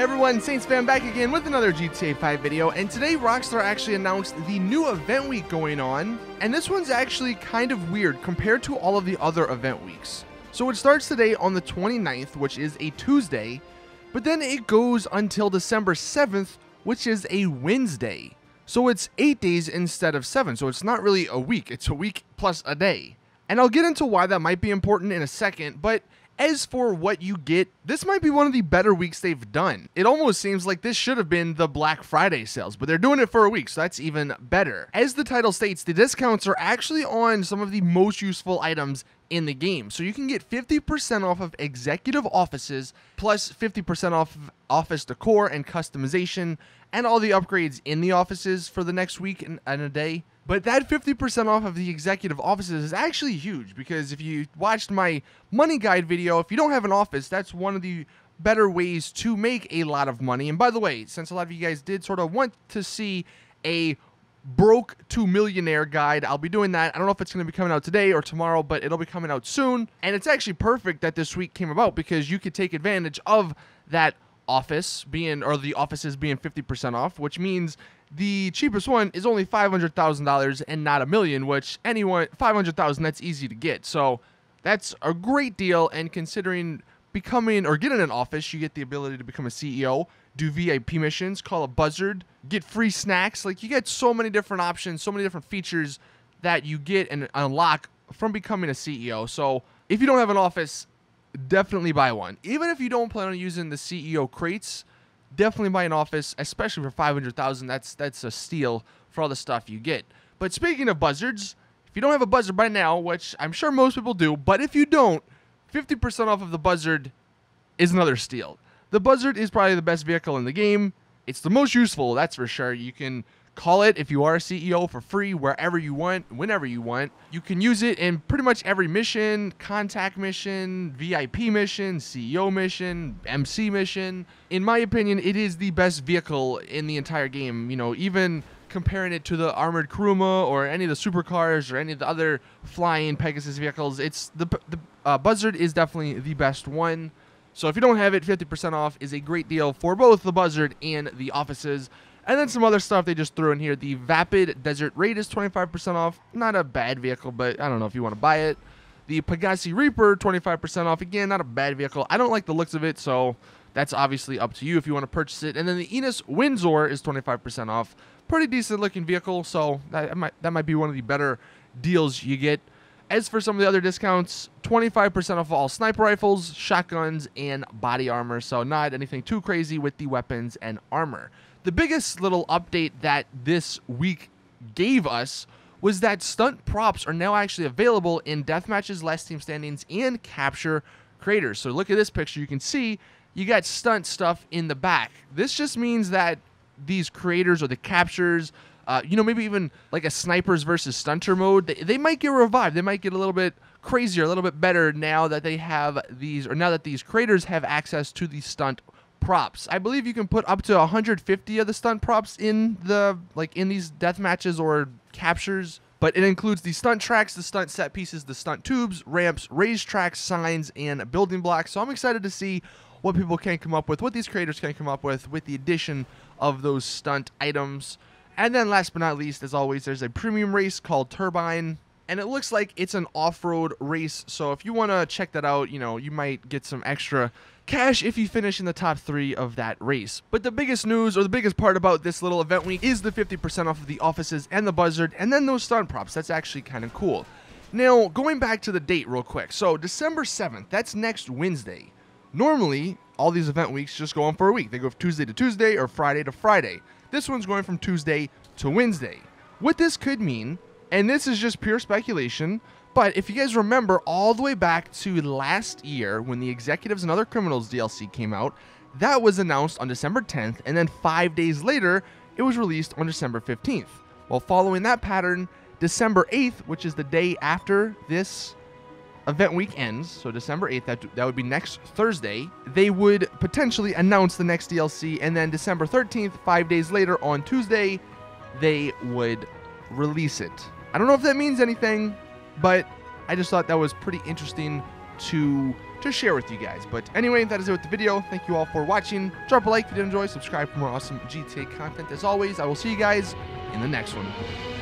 Hey everyone, Saints fan back again with another GTA 5 video, and today Rockstar actually announced the new event week going on, and this one's actually kind of weird compared to all of the other event weeks. So it starts today on the 29th, which is a Tuesday, but then it goes until December 7th, which is a Wednesday. So it's 8 days instead of 7, so it's not really a week, it's a week plus a day. And I'll get into why that might be important in a second, but as for what you get, this might be one of the better weeks they've done. It almost seems like this should have been the Black Friday sales, but they're doing it for a week, so that's even better. As the title states, the discounts are actually on some of the most useful items in the game. So you can get 50% off of executive offices, plus 50% off of office decor and customization, and all the upgrades in the offices for the next week and a day. But that 50% off of the executive offices is actually huge, because if you watched my money guide video, if you don't have an office, that's one of the better ways to make a lot of money. And by the way, since a lot of you guys did sort of want to see a broke to millionaire guide, I'll be doing that. I don't know if it's going to be coming out today or tomorrow, but it'll be coming out soon. And it's actually perfect that this week came about, because you could take advantage of that office being, or the offices being 50% off, which means the cheapest one is only $500,000 and not a million, which anyone, 500,000, that's easy to get. So that's a great deal. And considering becoming or getting an office, you get the ability to become a CEO, do VIP missions, call a Buzzard, get free snacks. Like, you get so many different options, so many different features that you get and unlock from becoming a CEO. So if you don't have an office, definitely buy one. Even if you don't plan on using the CEO crates, definitely buy an office, especially for $500,000. That's a steal for all the stuff you get. But speaking of Buzzards, if you don't have a Buzzard by now, which I'm sure most people do, but if you don't, 50% off of the Buzzard is another steal. The Buzzard is probably the best vehicle in the game. It's the most useful, that's for sure. You can call it, if you are a CEO, for free wherever you want, whenever you want. You can use it in pretty much every mission: contact mission, VIP mission, CEO mission, MC mission. In my opinion, it is the best vehicle in the entire game. You know, even comparing it to the Armored Kuruma or any of the supercars or any of the other flying Pegasus vehicles, it's the Buzzard is definitely the best one. So if you don't have it, 50% off is a great deal for both the Buzzard and the offices. And then some other stuff they just threw in here. The Vapid Desert Raid is 25% off. Not a bad vehicle, but I don't know if you want to buy it. The Pegasi Reaper, 25% off. Again, not a bad vehicle. I don't like the looks of it, so that's obviously up to you if you want to purchase it. And then the Enus Windsor is 25% off. Pretty decent looking vehicle, so that might be one of the better deals you get. As for some of the other discounts, 25% off all sniper rifles, shotguns, and body armor. So not anything too crazy with the weapons and armor. The biggest little update that this week gave us was that stunt props are now actually available in deathmatches, last team standings, and capture creators. So look at this picture. You can see you got stunt stuff in the back. This just means that these creators or the captures, you know, maybe even like a snipers versus stunter mode, they might get revived. They might get a little bit crazier, a little bit better now that they have these, or now that these creators have access to the stunt props. I believe you can put up to 150 of the stunt props in the, like, in these death matches or captures, but it includes the stunt tracks, the stunt set pieces, the stunt tubes, ramps, raised tracks, signs, and building blocks. So I'm excited to see what people can come up with, what these creators can come up with the addition of those stunt items. And then last but not least, as always, there's a premium race called Turbine, and it looks like it's an off-road race. So if you want to check that out, you know, you might get some extra cash if you finish in the top 3 of that race. But the biggest news, or the biggest part about this little event week, is the 50% off of the offices and the Buzzard, and then those stunt props. That's actually kind of cool. Now, going back to the date real quick. So December 7th, that's next Wednesday. Normally, all these event weeks just go on for a week. They go from Tuesday to Tuesday or Friday to Friday. This one's going from Tuesday to Wednesday. What this could mean, and this is just pure speculation, but if you guys remember all the way back to last year when the Executives and Other Criminals DLC came out, that was announced on December 10th, and then 5 days later, it was released on December 15th. Well, following that pattern, December 8th, which is the day after this event week ends, so December 8th, that would be next Thursday, they would potentially announce the next DLC, and then December 13th, 5 days later on Tuesday, they would release it. I don't know if that means anything, but I just thought that was pretty interesting to share with you guys. But anyway, that is it with the video. Thank you all for watching. Drop a like if you did enjoy. Subscribe for more awesome GTA content. As always, I will see you guys in the next one.